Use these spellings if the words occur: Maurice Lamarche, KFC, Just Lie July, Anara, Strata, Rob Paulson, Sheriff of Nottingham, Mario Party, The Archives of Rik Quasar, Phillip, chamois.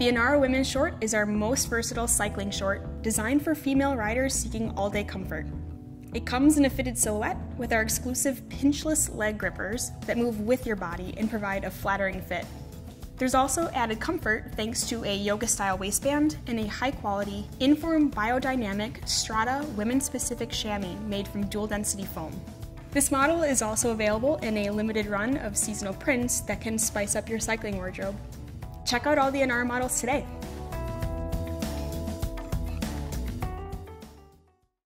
The Anara Women's Short is our most versatile cycling short, designed for female riders seeking all-day comfort. It comes in a fitted silhouette with our exclusive pinchless leg grippers that move with your body and provide a flattering fit. There's also added comfort thanks to a yoga-style waistband and a high-quality, in-form biodynamic Strata women-specific chamois made from dual-density foam. This model is also available in a limited run of seasonal prints that can spice up your cycling wardrobe. Check out all the Anara models today!